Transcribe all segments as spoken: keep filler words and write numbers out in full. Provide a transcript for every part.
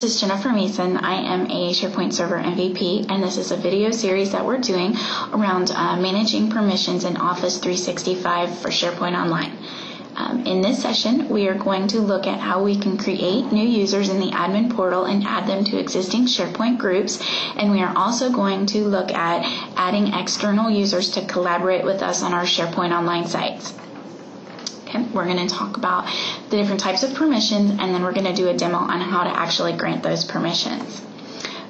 This is Jennifer Mason. I am a SharePoint Server M V P, and this is a video series that we're doing around uh, managing permissions in Office three sixty-five for SharePoint Online. Um, in this session, we are going to look at how we can create new users in the admin portal and add them to existing SharePoint groups, and we are also going to look at adding external users to collaborate with us on our SharePoint Online sites. Okay, we're going to talk about the different types of permissions, and then we're going to do a demo on how to actually grant those permissions.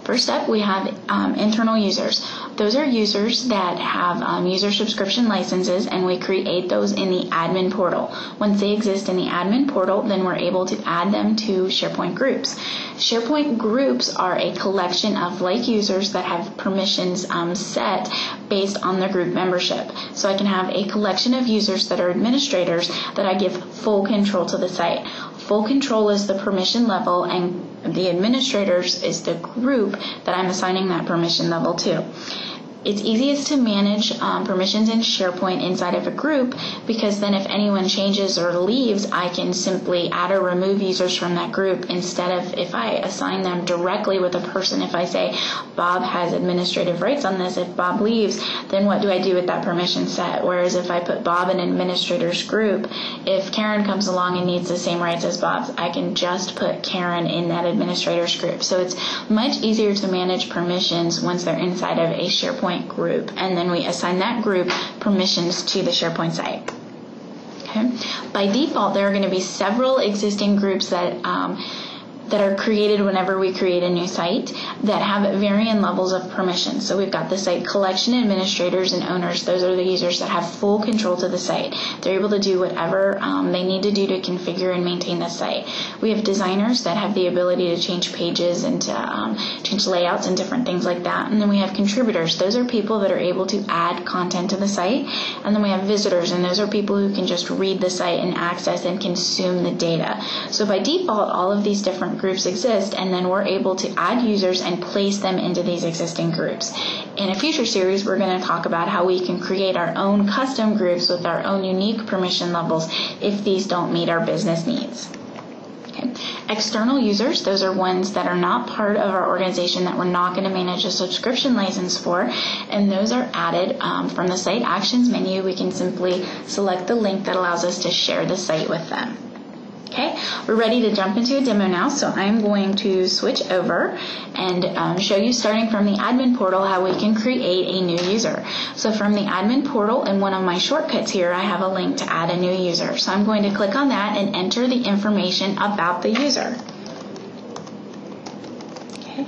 First up, we have um, internal users. Those are users that have um, user subscription licenses, and we create those in the admin portal. Once they exist in the admin portal, then we're able to add them to SharePoint groups. SharePoint groups are a collection of like users that have permissions um, set based on their group membership. So I can have a collection of users that are administrators that I give full control to the site. Full control is the permission level, and the administrators is the group that I'm assigning that permission level to. It's easiest to manage um, permissions in SharePoint inside of a group, because then if anyone changes or leaves, I can simply add or remove users from that group, instead of if I assign them directly with a person. If I say Bob has administrative rights on this, if Bob leaves, then what do I do with that permission set? Whereas if I put Bob in an administrator's group, if Karen comes along and needs the same rights as Bob's, I can just put Karen in that administrator's group. So it's much easier to manage permissions once they're inside of a SharePoint group, and then we assign that group permissions to the SharePoint site. Okay. By default, there are going to be several existing groups that um, that are created whenever we create a new site that have varying levels of permissions. So we've got the site collection administrators and owners. Those are the users that have full control to the site. They're able to do whatever um, they need to do to configure and maintain the site. We have designers that have the ability to change pages and to um, change layouts and different things like that. And then we have contributors. Those are people that are able to add content to the site. And then we have visitors, and those are people who can just read the site and access and consume the data. So by default, all of these different groups exist, and then we're able to add users and place them into these existing groups. In a future series, we're going to talk about how we can create our own custom groups with our own unique permission levels if these don't meet our business needs. Okay. External users, those are ones that are not part of our organization, that we're not going to manage a subscription license for, and those are added um, from the site actions menu. We can simply select the link that allows us to share the site with them. Okay, we're ready to jump into a demo now, so I'm going to switch over and um, show you, starting from the admin portal, how we can create a new user. So from the admin portal, in one of my shortcuts here, I have a link to add a new user. So I'm going to click on that and enter the information about the user. Okay.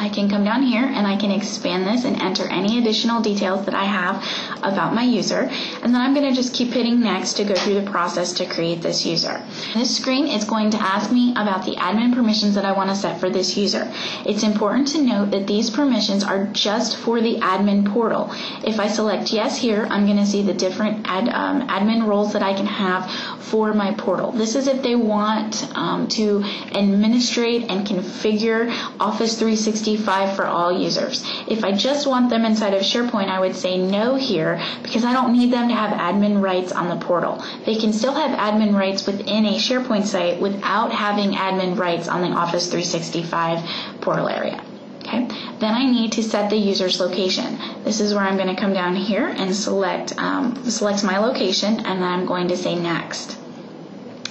I can come down here and I can expand this and enter any additional details that I have about my user, and then I'm going to just keep hitting next to go through the process to create this user. This screen is going to ask me about the admin permissions that I want to set for this user. It's important to note that these permissions are just for the admin portal. If I select yes here, I'm going to see the different ad, um, admin roles that I can have for my portal. This is if they want um, to administrate and configure Office three sixty-five for all users. If I just want them inside of SharePoint, I would say no here, because I don't need them to have admin rights on the portal. They can still have admin rights within a SharePoint site without having admin rights on the Office three sixty-five portal area. Okay. Then I need to set the user's location. This is where I'm going to come down here and select um, select my location, and then I'm going to say next.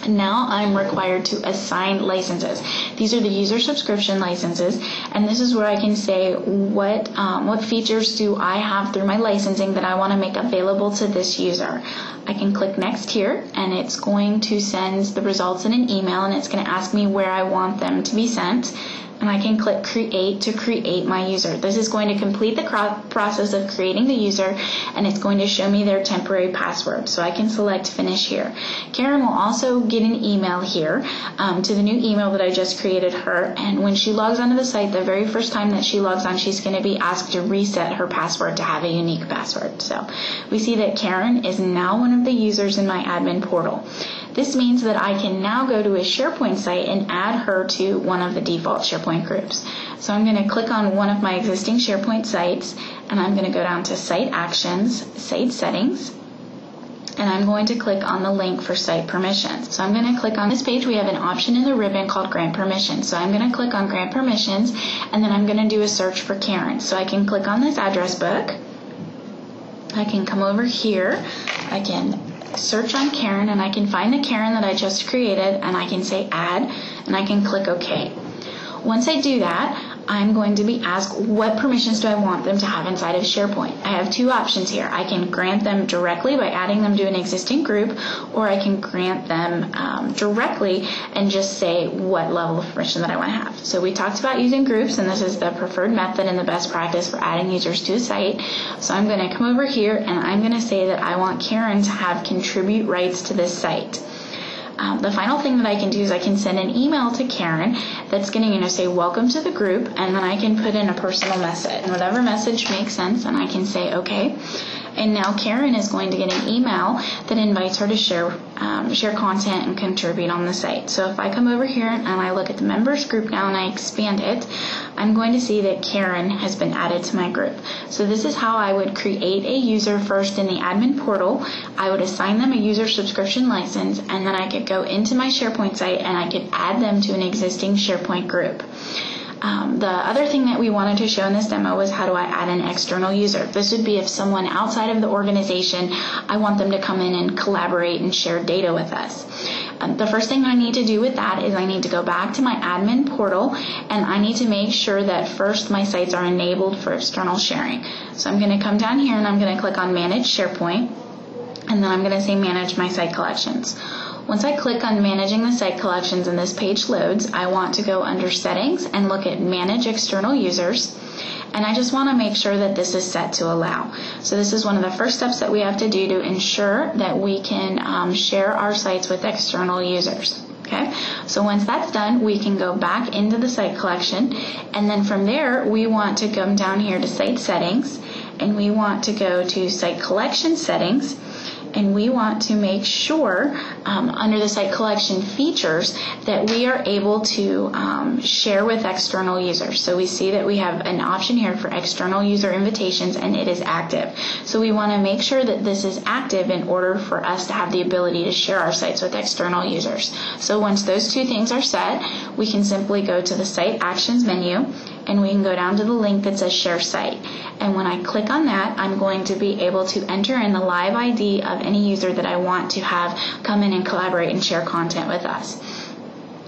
Now I'm required to assign licenses. These are the user subscription licenses, and this is where I can say what um, what features do I have through my licensing that I want to make available to this user. I can click next here, and it's going to send the results in an email, and it's going to ask me where I want them to be sent. And I can click create to create my user. This is going to complete the process of creating the user, and it's going to show me their temporary password. So I can select finish here. Karen will also get an email here um, to the new email that I just created her, and when she logs onto the site, the very first time that she logs on, she's going to be asked to reset her password to have a unique password. So we see that Karen is now one of the users in my admin portal. This means that I can now go to a SharePoint site and add her to one of the default SharePoint groups. So I'm going to click on one of my existing SharePoint sites, and I'm going to go down to Site Actions, Site Settings, and I'm going to click on the link for site permissions. So I'm going to click on this page. We have an option in the ribbon called grant permissions. So I'm going to click on grant permissions, and then I'm going to do a search for Karen. So I can click on this address book. I can come over here. I can search on Karen, and I can find the Karen that I just created, and I can say add, and I can click OK. Once I do that, I'm going to be asked, what permissions do I want them to have inside of SharePoint? I have two options here. I can grant them directly by adding them to an existing group, or I can grant them um, directly and just say what level of permission that I want to have. So we talked about using groups, and this is the preferred method and the best practice for adding users to a site. So I'm going to come over here, and I'm going to say that I want Karen to have contribute rights to this site. Um, the final thing that I can do is I can send an email to Karen that's going to, you know, say welcome to the group, and then I can put in a personal message. And whatever message makes sense, and I can say okay. And now Karen is going to get an email that invites her to share um, share content and contribute on the site. So if I come over here and I look at the members group now and I expand it, I'm going to see that Karen has been added to my group. So this is how I would create a user first in the admin portal. I would assign them a user subscription license, and then I could go into my SharePoint site and I could add them to an existing SharePoint group. Um, the other thing that we wanted to show in this demo was how do I add an external user. This would be if someone outside of the organization, I want them to come in and collaborate and share data with us. Um, the first thing I need to do with that is I need to go back to my admin portal, and I need to make sure that first my sites are enabled for external sharing. So I'm going to come down here and I'm going to click on Manage SharePoint, and then I'm going to say Manage My Site Collections. Once I click on managing the site collections and this page loads, I want to go under settings and look at manage external users. And I just want to make sure that this is set to allow. So this is one of the first steps that we have to do to ensure that we can um, share our sites with external users. Okay, so once that's done, we can go back into the site collection. And then from there, we want to come down here to site settings, and we want to go to site collection settings. And we want to make sure um, under the site collection features that we are able to um, share with external users. So we see that we have an option here for external user invitations, and it is active. So we want to make sure that this is active in order for us to have the ability to share our sites with external users. So once those two things are set, we can simply go to the site actions menu, and we can go down to the link that says share site. And when I click on that, I'm going to be able to enter in the live I D of any user that I want to have come in and collaborate and share content with us.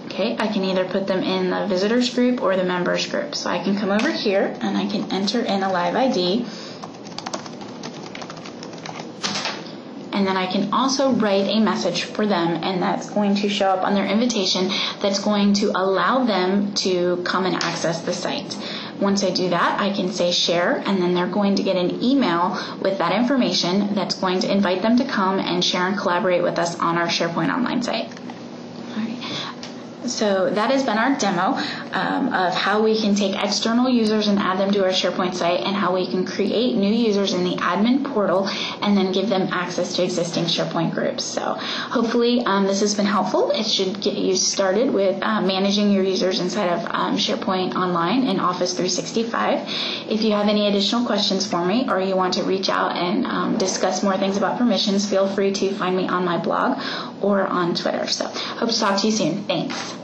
Okay, I can either put them in the visitors group or the members group. So I can come over here and I can enter in a live I D. And then I can also write a message for them, and that's going to show up on their invitation that's going to allow them to come and access the site. Once I do that, I can say share, and then they're going to get an email with that information that's going to invite them to come and share and collaborate with us on our SharePoint Online site. So that has been our demo um, of how we can take external users and add them to our SharePoint site, and how we can create new users in the admin portal and then give them access to existing SharePoint groups. So hopefully um, this has been helpful. It should get you started with uh, managing your users inside of um, SharePoint Online and Office three sixty-five. If you have any additional questions for me, or you want to reach out and um, discuss more things about permissions, feel free to find me on my blog or on Twitter. So hope to talk to you soon. Thanks.